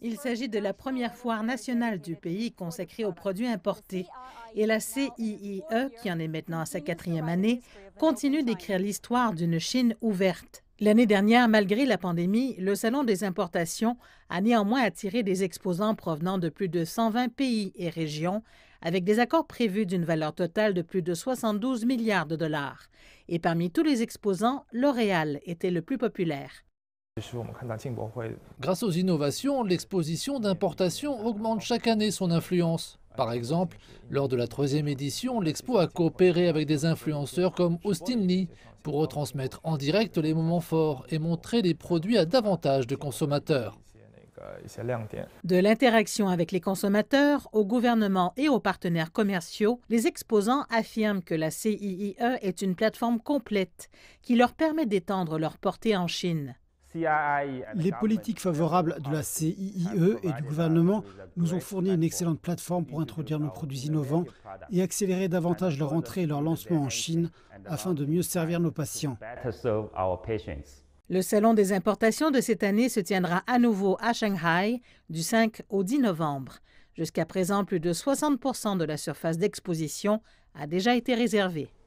Il s'agit de la première foire nationale du pays consacrée aux produits importés et la CIIE, qui en est maintenant à sa 4e année, continue d'écrire l'histoire d'une Chine ouverte. L'année dernière, malgré la pandémie, le Salon des importations a néanmoins attiré des exposants provenant de plus de 120 pays et régions, avec des accords prévus d'une valeur totale de plus de 72 milliards de dollars. Et parmi tous les exposants, L'Oréal était le plus populaire. Grâce aux innovations, l'exposition d'importation augmente chaque année son influence. Par exemple, lors de la 3e édition, l'expo a coopéré avec des influenceurs comme Austin Lee pour retransmettre en direct les moments forts et montrer les produits à davantage de consommateurs. De l'interaction avec les consommateurs, au gouvernement et aux partenaires commerciaux, les exposants affirment que la CIIE est une plateforme complète qui leur permet d'étendre leur portée en Chine. Les politiques favorables de la CIIE et du gouvernement nous ont fourni une excellente plateforme pour introduire nos produits innovants et accélérer davantage leur entrée et leur lancement en Chine afin de mieux servir nos patients. Le Salon des importations de cette année se tiendra à nouveau à Shanghai du 5 au 10 novembre. Jusqu'à présent, plus de 60% de la surface d'exposition a déjà été réservée.